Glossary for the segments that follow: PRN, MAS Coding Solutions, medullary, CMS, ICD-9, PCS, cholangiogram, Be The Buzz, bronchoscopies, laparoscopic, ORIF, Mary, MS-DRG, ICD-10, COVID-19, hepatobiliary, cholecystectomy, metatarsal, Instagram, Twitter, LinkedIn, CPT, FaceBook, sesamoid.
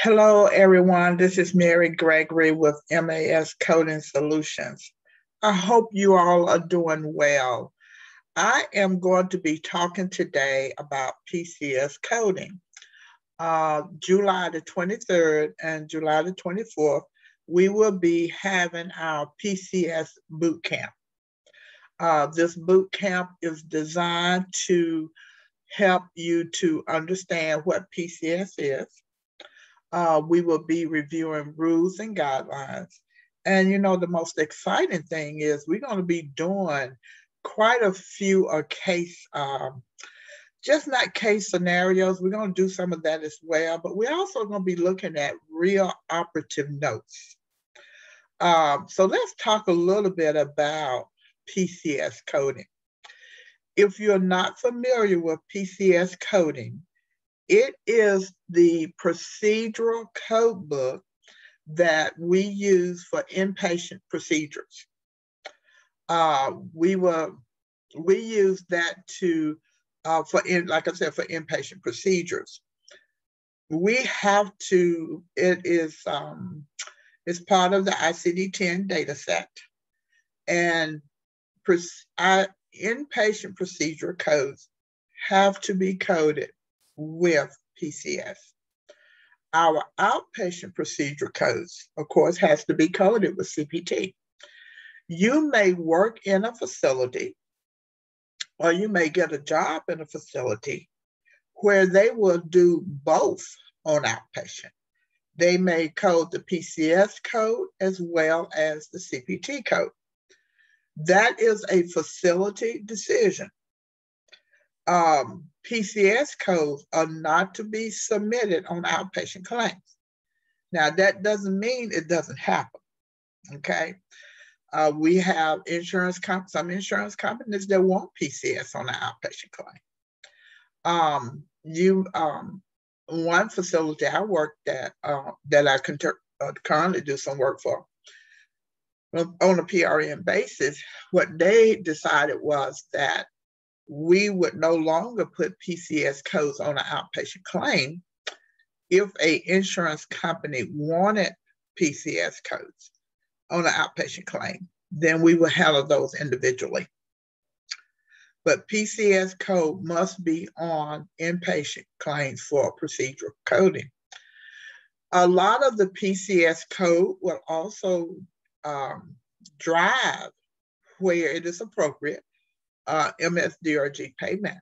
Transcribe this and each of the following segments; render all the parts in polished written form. Hello, everyone. This is Mary Gregory with MAS Coding Solutions. I hope you all are doing well. I am going to be talking today about PCS coding. July the 23rd and July the 24th, we will be having our PCS boot camp. This boot camp is designed to help you to understand what PCS is. We will be reviewing rules and guidelines. And you know, the most exciting thing is we're going to be doing quite a few just not case scenarios. We're going to do some of that as well, but we're also going to be looking at real operative notes. So let's talk a little bit about PCS coding. If you're not familiar with PCS coding, it is the procedural code book that we use for inpatient procedures. We use that to, for inpatient procedures. We have to, it's part of the ICD-10 data set, and inpatient procedure codes have to be coded with PCS. Our outpatient procedure codes, of course, has to be coded with CPT. You may work in a facility, or you may get a job in a facility where they will do both on outpatient. They may code the PCS code as well as the CPT code. That is a facility decision. PCS codes are not to be submitted on outpatient claims. Now, that doesn't mean it doesn't happen, okay? We have some insurance companies that want PCS on an outpatient claim. One facility I worked at, that I currently do some work for, on a PRN basis, what they decided was that we would no longer put PCS codes on an outpatient claim if an insurance company wanted PCS codes on an outpatient claim, then we would handle those individually. But PCS code must be on inpatient claims for procedural coding. A lot of the PCS code will also drive, where it is appropriate, MS-DRG payment.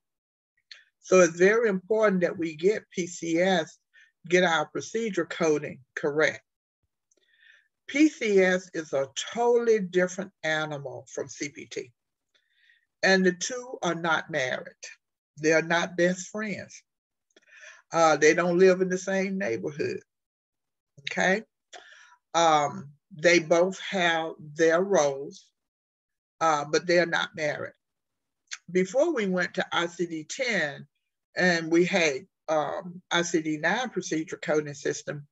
So it's very important that we get our procedure coding correct. PCS is a totally different animal from CPT. And the two are not married. They are not best friends. They don't live in the same neighborhood, okay? They both have their roles, but they are not married. Before we went to ICD-10 and we had ICD-9 procedure coding system,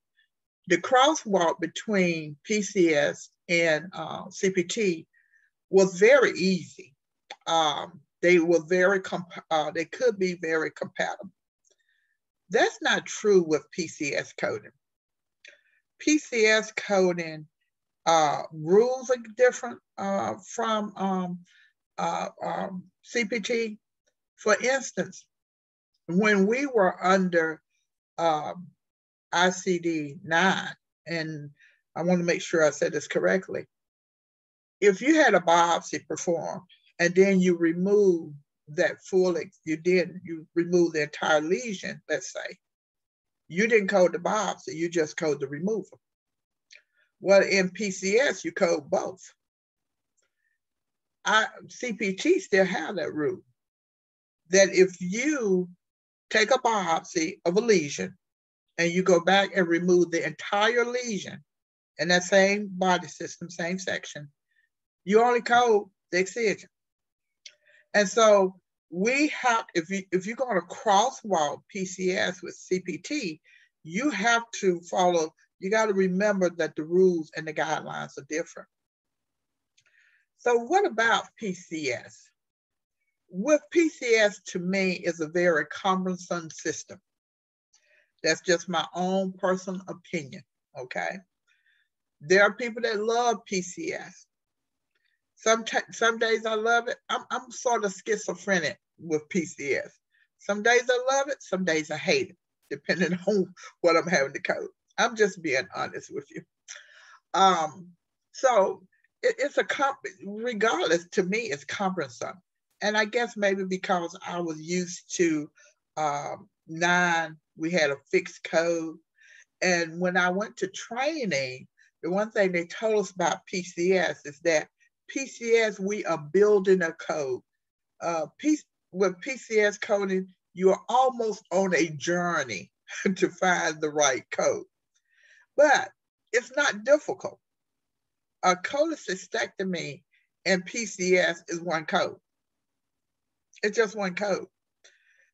the crosswalk between PCS and CPT was very easy. They could be very compatible. That's not true with PCS coding. PCS coding rules are different from CPT. For instance, when we were under ICD-9, and I want to make sure I said this correctly, if you had a biopsy performed and then you remove that you remove the entire lesion, let's say, you didn't code the biopsy, you just code the removal. Well, in PCS, you code both. CPT still have that rule that if you take a biopsy of a lesion and you go back and remove the entire lesion in that same body system, same section, you only code the excision. And so we have, if you're going to crosswalk PCS with CPT, you have to follow, you got to remember that the rules and the guidelines are different. So what about PCS? With PCS, to me, is a very cumbersome system. That's just my own personal opinion, okay? There are people that love PCS. Some days I love it. I'm sort of schizophrenic with PCS. Some days I love it, some days I hate it, depending on what I'm having to code. I'm just being honest with you. So it's a regardless, to me, it's cumbersome. And I guess maybe because I was used to 9, we had a fixed code. And when I went to training, the one thing they told us about PCS is that PCS, we are building a code. With PCS coding, you're almost on a journey to find the right code. But it's not difficult. A cholecystectomy and PCS is one code. It's just one code.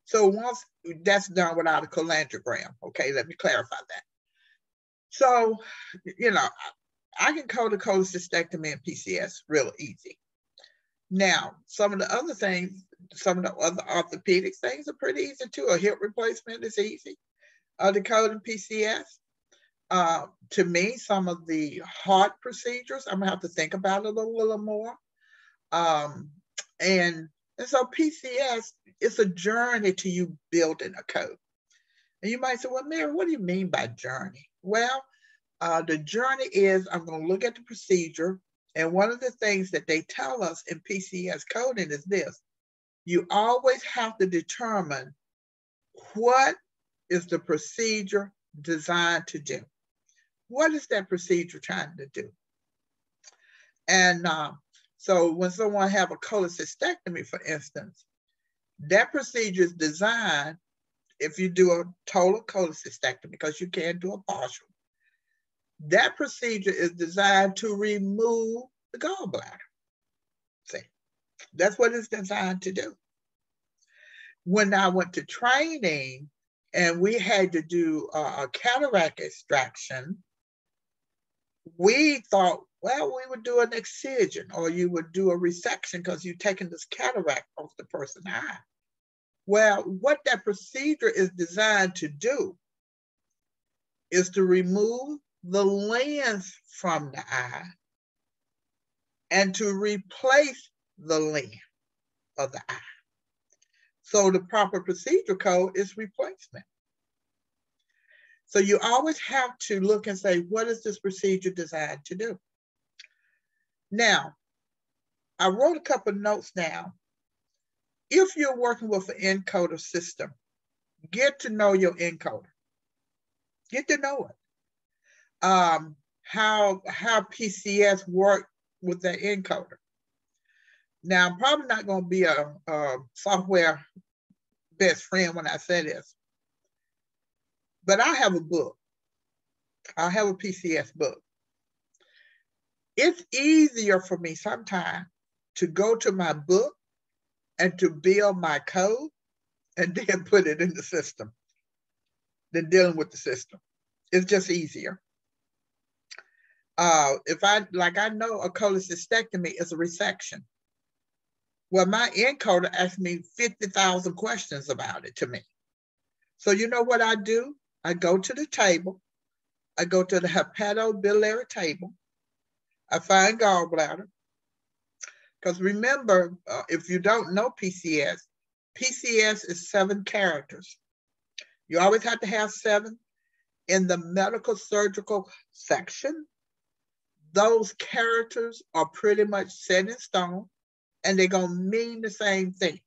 So once that's done without a cholangiogram, okay, let me clarify that. So, you know, I can code a cholecystectomy and PCS real easy. Now, some of the other things, some of the other orthopedic things are pretty easy too. A hip replacement is easy. Decoding PCS. To me, some of the heart procedures, I'm gonna have to think about it a little more. And so PCS, it's a journey to you building a code. And you might say, well, Mary, what do you mean by journey? Well, the journey is I'm going to look at the procedure. And one of the things that they tell us in PCS coding is this. You always have to determine what is the procedure designed to do. What is that procedure trying to do? And so when someone have a cholecystectomy, for instance, that procedure is designed, if you do a total cholecystectomy, because you can't do a partial, that procedure is designed to remove the gallbladder. See, that's what it's designed to do. When I went to training and we had to do a cataract extraction, we thought, well, we would do an excision or you would do a resection because you're taking this cataract off the person's eye. Well, what that procedure is designed to do is to remove the lens from the eye and to replace the lens of the eye. So the proper procedure code is replacement. So you always have to look and say, what is this procedure designed to do? Now, I wrote a couple of notes now. If you're working with an encoder system, get to know your encoder. Get to know it. How PCS work with that encoder. Now, I'm probably not going to be a software best friend when I say this, but I have a book. I have a PCS book. It's easier for me sometimes to go to my book and to build my code and then put it in the system than dealing with the system. It's just easier. I know a cholecystectomy is a resection. Well, my encoder asked me 50,000 questions about it to me. So you know what I do? I go to the table. I go to the hepatobiliary table. I find gallbladder. Because remember, if you don't know PCS, PCS is 7 characters. You always have to have 7. In the medical surgical section, those characters are pretty much set in stone, and they're going to mean the same thing.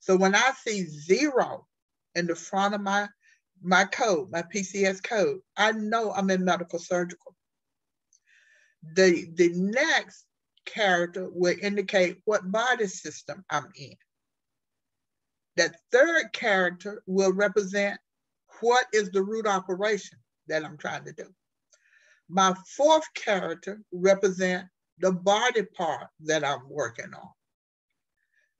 So when I see 0 in the front of my code, my PCS code, I know I'm in medical surgical. The next character will indicate what body system I'm in. That third character will represent what is the root operation that I'm trying to do. My fourth character represents the body part that I'm working on.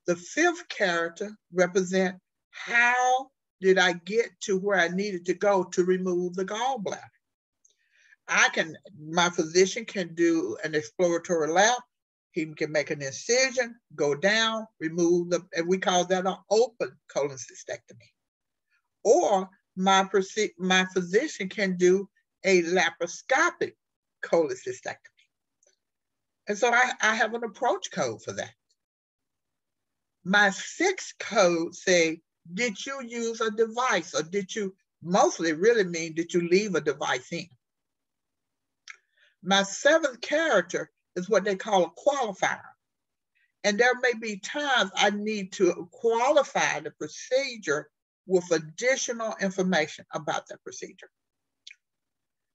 The fifth character represents how did I get to where I needed to go to remove the gallbladder. My physician can do an exploratory lab. He can make an incision, go down, remove and we call that an open cholecystectomy. Or my physician can do a laparoscopic cholecystectomy. And so I have an approach code for that. My sixth code say, did you use a device, or did you, mostly really mean, did you leave a device in? My seventh character is what they call a qualifier. And there may be times I need to qualify the procedure with additional information about that procedure.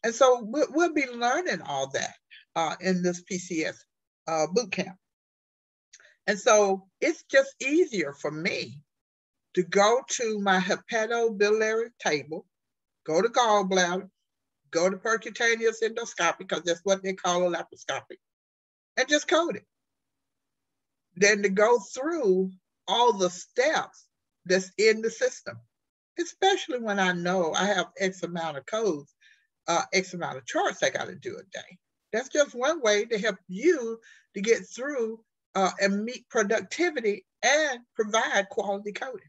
And so we'll be learning all that in this PCS bootcamp. And so it's just easier for me to go to my hepatobiliary table, go to gallbladder, go to percutaneous endoscopy, because that's what they call a laparoscopic, and just code it. Then to go through all the steps that's in the system, especially when I know I have X amount of codes, X amount of charts I got to do a day. That's just one way to help you to get through and meet productivity and provide quality coding.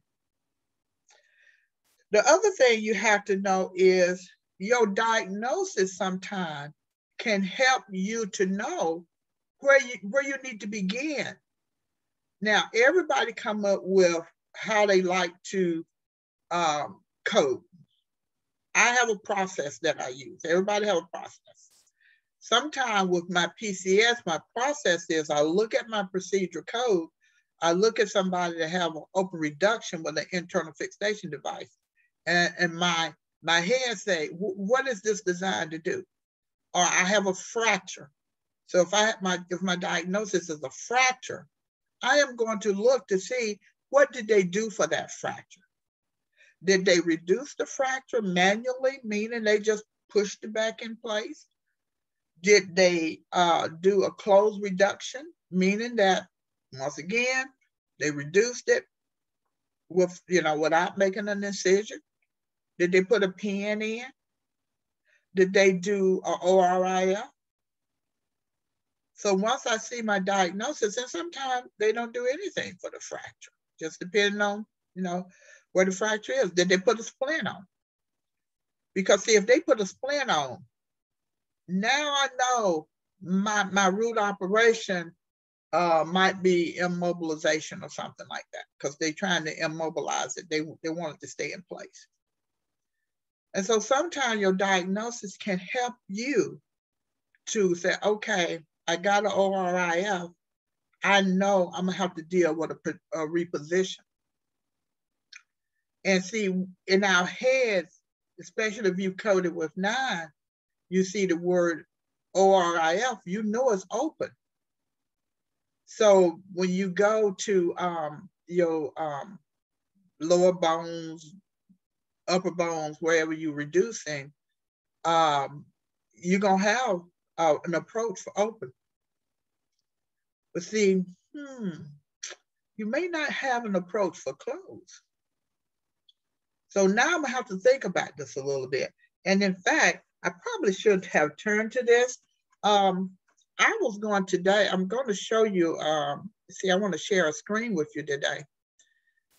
The other thing you have to know is your diagnosis sometimes can help you to know where you need to begin. Now, everybody come up with how they like to code. I have a process that I use. Everybody have a process. Sometimes with my PCS, my process is I look at my procedure code. I look at somebody that have an open reduction with an internal fixation device. And my hands say, what is this designed to do? Or I have a fracture. So if my diagnosis is a fracture, I am going to look to see what did they do for that fracture. Did they reduce the fracture manually, meaning they just pushed it back in place? Did they do a closed reduction, meaning that once again they reduced it with, you know, without making an incision? Did they put a pin in? Did they do an ORIF? So once I see my diagnosis, and sometimes they don't do anything for the fracture, just depending on, you know, where the fracture is. Did they put a splint on? Because see, if they put a splint on, now I know my root operation might be immobilization or something like that, because they're trying to immobilize it. They want it to stay in place. And so sometimes your diagnosis can help you to say, okay, I got an ORIF. I know I'm gonna have to deal with a reposition. And see, in our heads, especially if you coded with 9, you see the word ORIF, you know it's open. So when you go to your lower bones, upper bones, wherever you're reducing, you're gonna have an approach for open. But see, you may not have an approach for close. So now I'm gonna have to think about this a little bit. And in fact, I probably should have turned to this. I was going today, I'm going to show you, see, I want to share a screen with you today.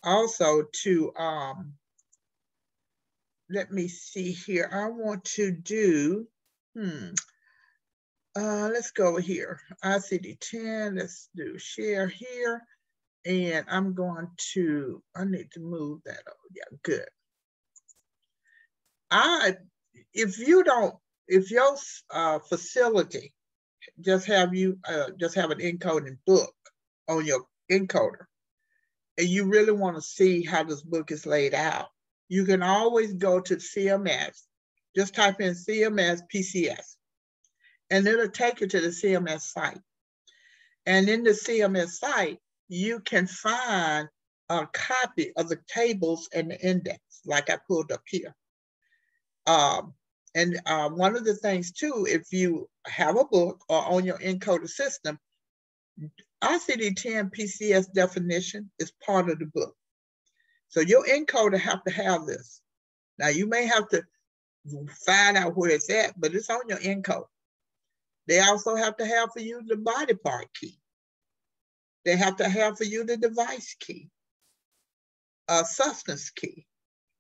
Also to, let me see here. I want to do, let's go here, ICD-10, let's do share here. And I'm going to, I need to move that up. Yeah, good. If you don't, if your facility just have you, just have an encoding book on your encoder, and you really want to see how this book is laid out, you can always go to CMS, just type in CMS PCS. And it'll take you to the CMS site. And in the CMS site, you can find a copy of the tables and the index, like I pulled up here. One of the things too, if you have a book or on your encoder system, ICD-10 PCS definition is part of the book. So your encoder have to have this. Now you may have to find out where it's at, but it's on your encoder. They also have to have for you the body part key. They have to have for you the device key, a substance key,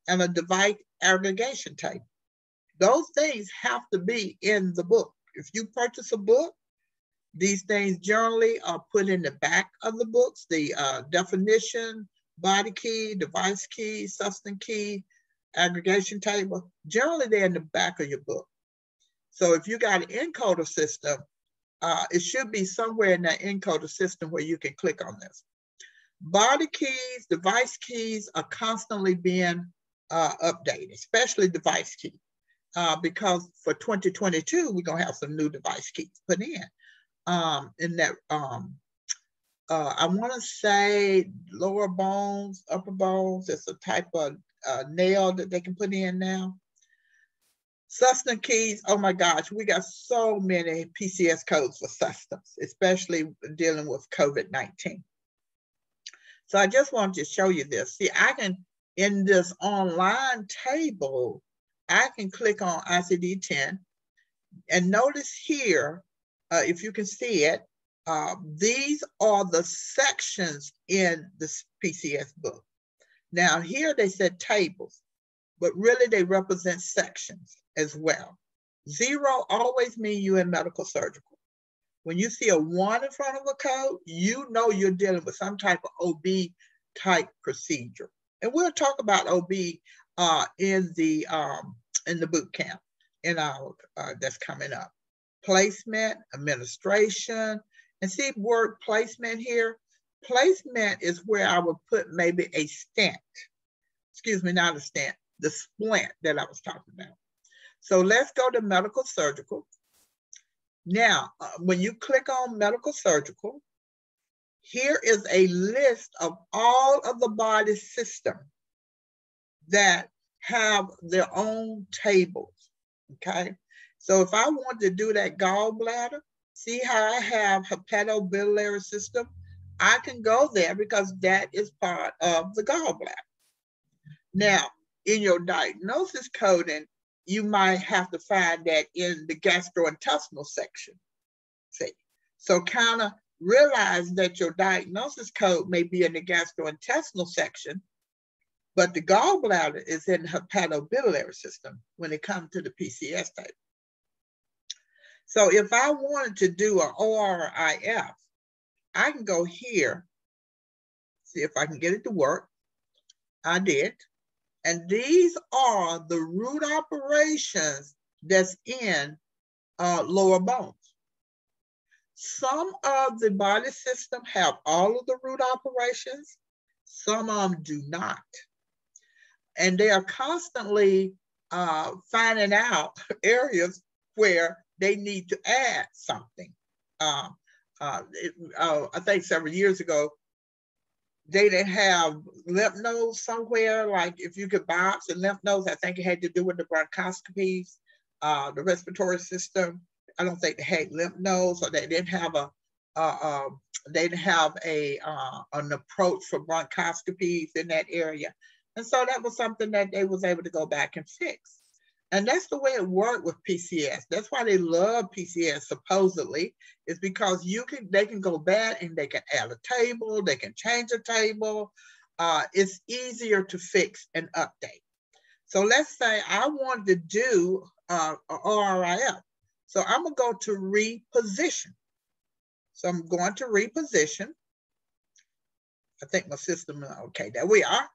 and a device aggregation type. Those things have to be in the book. If you purchase a book, these things generally are put in the back of the books, the definition, body key, device key, substance key, aggregation table. Generally, they're in the back of your book. So if you got an encoder system, it should be somewhere in that encoder system where you can click on this. Body keys, device keys are constantly being updated, especially device key, because for 2022, we're going to have some new device keys put in that, I want to say lower bones, upper bones, it's a type of nail that they can put in now. Substance keys, oh my gosh, we got so many PCS codes for substance, especially dealing with COVID-19. So I just wanted to show you this. See, I can, in this online table, I can click on ICD-10 and notice here, if you can see it, these are the sections in the PCS book. Now here they said tables, but really they represent sections as well. Zero always means you in medical surgical. When you see a 1 in front of a code, you know you're dealing with some type of OB type procedure. And we'll talk about OB in the boot camp in our, that's coming up. Placement, administration, and see word placement here. Placement is where I would put maybe a stent. Excuse me, not a stent, the splint that I was talking about. So let's go to medical surgical. Now, when you click on medical surgical, here is a list of all of the body systems that have their own tables, okay? So if I want to do that gallbladder, see how I have hepatobiliary system? I can go there because that is part of the gallbladder. Now, in your diagnosis coding, you might have to find that in the gastrointestinal section, see? So kind of realize that your diagnosis code may be in the gastrointestinal section, but the gallbladder is in the hepatobiliary system when it comes to the PCS type. So if I wanted to do an ORIF, I can go here, see if I can get it to work. I did. And these are the root operations that's in lower bones. Some of the body system have all of the root operations. Some of them do not. And they are constantly finding out areas where they need to add something. I think several years ago, they didn't have lymph nodes somewhere. Like if you could biopsy lymph nodes, I think it had to do with the bronchoscopies, the respiratory system. I don't think they had lymph nodes, or they didn't have an approach for bronchoscopies in that area. And so that was something that they was able to go back and fix. And that's the way it worked with PCS. That's why they love PCS, supposedly, is because you can, they can go back and they can add a table, they can change a table. It's easier to fix and update. So let's say I wanted to do an ORIF. So I'm going to go to reposition. So I'm going to reposition. I think my system, okay, there we are.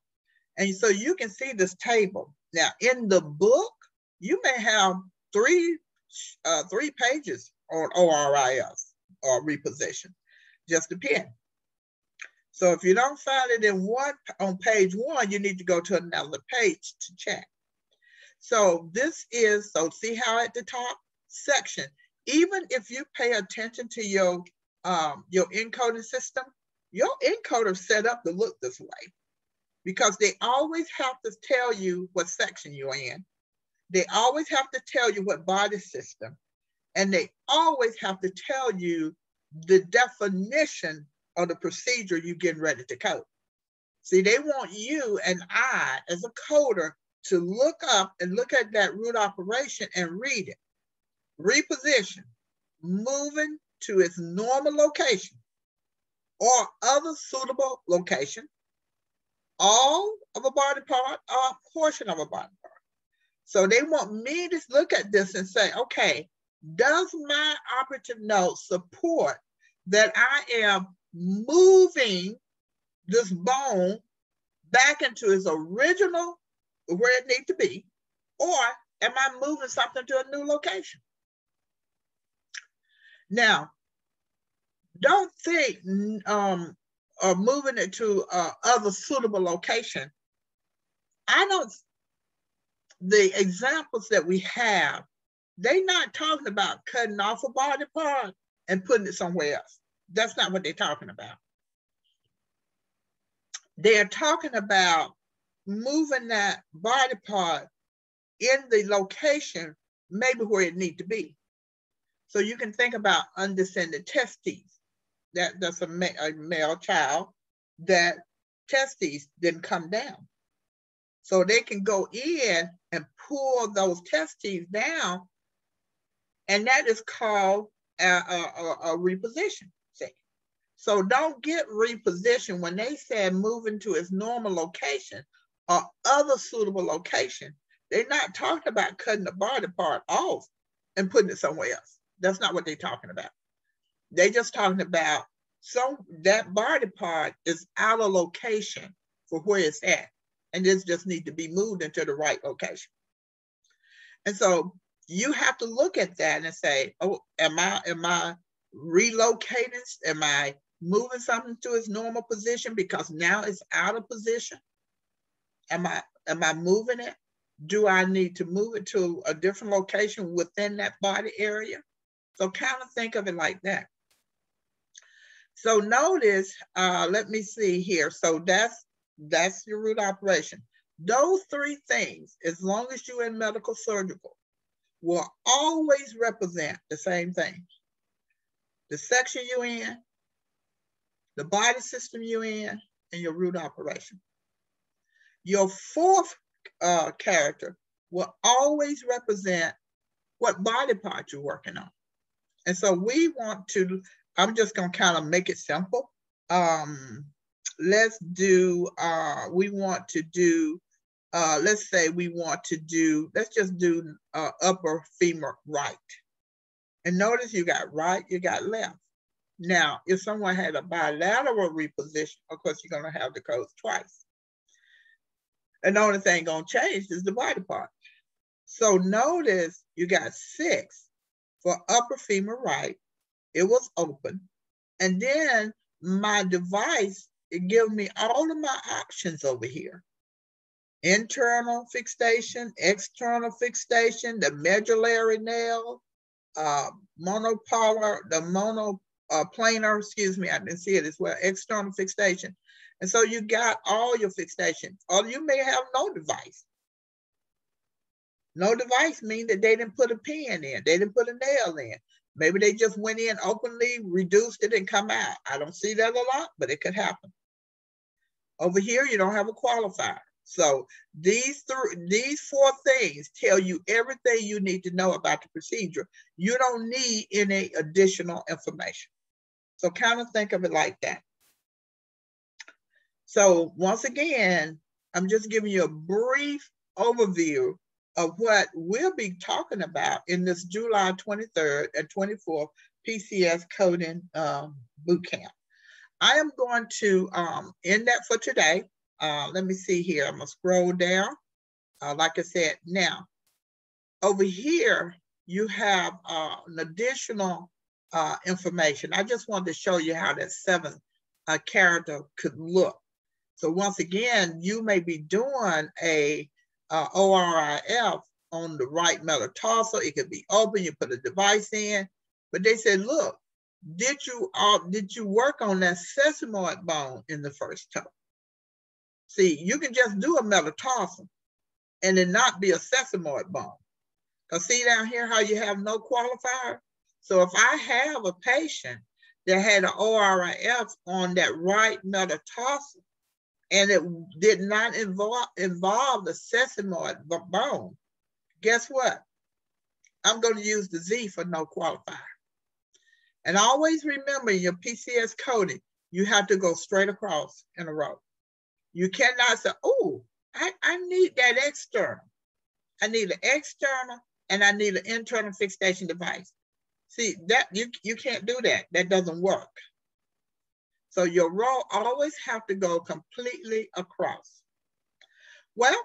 And so you can see this table. Now in the book, you may have three pages on ORIS or reposition, just depend. So if you don't find it in on page 1, you need to go to another page to check. So this is, so see how at the top section, even if you pay attention to your encoding system, your encoder is set up to look this way because they always have to tell you what section you're in. They always have to tell you what body system, and they always have to tell you the definition of the procedure you're getting ready to code. See, they want you and I as a coder to look up and look at that root operation and read it. Reposition, moving to its normal location or other suitable location, all of a body part or a portion of a body part. So they want me to look at this and say, okay, does my operative note support that I am moving this bone back into its original, where it needs to be, or am I moving something to a new location? Now, don't think or moving it to other suitable location. The examples that we have, they're not talking about cutting off a body part and putting it somewhere else. That's not what they're talking about. They're talking about moving that body part in the location, maybe where it needs to be. So you can think about undescended testes. That's a male child that testes didn't come down. So they can go in and pull those testes down, and that is called a reposition. So don't get repositioned when they said moving to its normal location or other suitable location. They're not talking about cutting the body part off and putting it somewhere else. That's not what they're talking about. They're just talking about that body part is out of location for where it's at, and this just needs to be moved into the right location. And so you have to look at that and say, oh, am I relocating? Am I moving something to its normal position because now it's out of position? Am I moving it? Do I need to move it to a different location within that body area? So kind of think of it like that. So notice, let me see here. So that's your root operation. Those three things, as long as you're in medical surgical, will always represent the same thing. The section you're in, the body system you're in, and your root operation. Your fourth character will always represent what body part you're working on. And so we want to, I'm just going to kind of make it simple. Let's do, let's just do upper femur right. And notice you got right, you got left. Now, if someone had a bilateral reposition, of course, you're going to have the codes twice. And the only thing going to change is the body part. So notice you got 6 for upper femur right. It was open. And then my device, it gives me all of my options over here. Internal fixation, external fixation, the medullary nail, monoplanar, excuse me, I didn't see it as well, external fixation. And so you got all your fixation, or you may have no device. No device means that they didn't put a pin in, they didn't put a nail in. Maybe they just went in openly, reduced it and come out. I don't see that a lot, but it could happen. Over here, you don't have a qualifier. So these four things tell you everything you need to know about the procedure. You don't need any additional information. So kind of think of it like that. So once again, I'm just giving you a brief overview of what we'll be talking about in this July 23rd and 24th PCS coding boot camp. I am going to end that for today. Let me see here. I'm gonna scroll down. Like I said, now over here you have an additional information. I just wanted to show you how that 7th character could look. So once again, you may be doing a ORIF on the right metatarsal. It could be open. You put a device in, but they said, look, did you work on that sesamoid bone in the first toe? See, you can just do a metatarsal and it not be a sesamoid bone. Because see down here how you have no qualifier? So if I have a patient that had an ORIF on that right metatarsal and it did not involve the sesamoid bone, guess what? I'm going to use the Z for no qualifier. And always remember your PCS coding, you have to go straight across in a row. You cannot say, oh, I need that external. I need an external and I need an internal fixation device. See, that you can't do that. That doesn't work. So your role always have to go completely across. Well,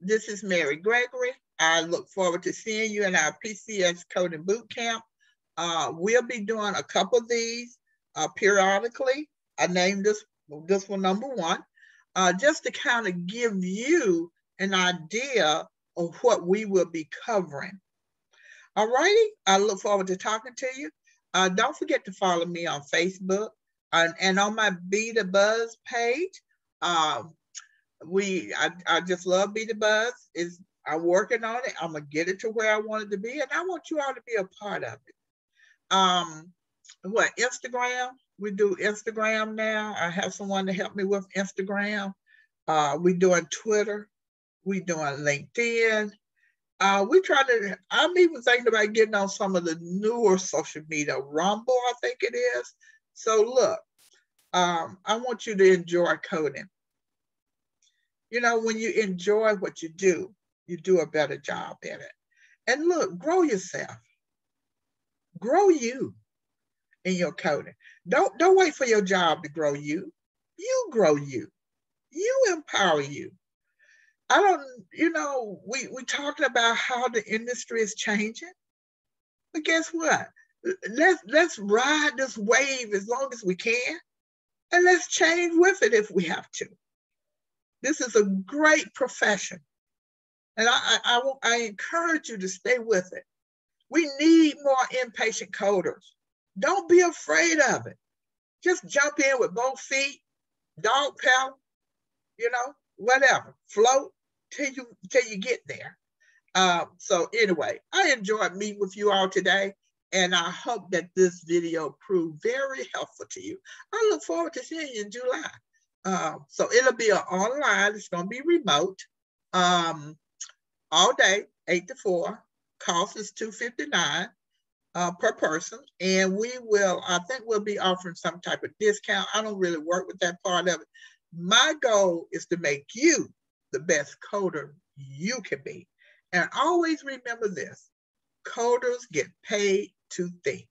this is Mary Gregory. I look forward to seeing you in our PCS Coding Bootcamp. We'll be doing a couple of these periodically. I named this one number one, just to kind of give you an idea of what we will be covering. All righty, I look forward to talking to you. Don't forget to follow me on Facebook and on my Be The Buzz page. I just love Be The Buzz. I'm working on it. I'm gonna get it to where I want it to be, and I want you all to be a part of it. Instagram? We do Instagram now. I have someone to help me with Instagram. We're doing Twitter. We're doing LinkedIn. I'm even thinking about getting on some of the newer social media, Rumble, I think it is. So look, I want you to enjoy coding. You know, when you enjoy what you do a better job at it. And look, grow yourself. Grow you in your coding. Don't wait for your job to grow you. You grow you. You empower you. We're talking about how the industry is changing. But guess what? Let's ride this wave as long as we can. And let's change with it if we have to. This is a great profession. And I encourage you to stay with it. We need more inpatient coders. Don't be afraid of it. Just jump in with both feet, dog paddle, whatever. Float till you get there. So anyway, I enjoyed meeting with you all today, and I hope that this video proved very helpful to you. I look forward to seeing you in July. So it'll be online. It's going to be remote. All day, 8 to 4. Cost is $259 per person. And I think we'll be offering some type of discount. I don't really work with that part of it. My goal is to make you the best coder you can be. And always remember this, coders get paid to think.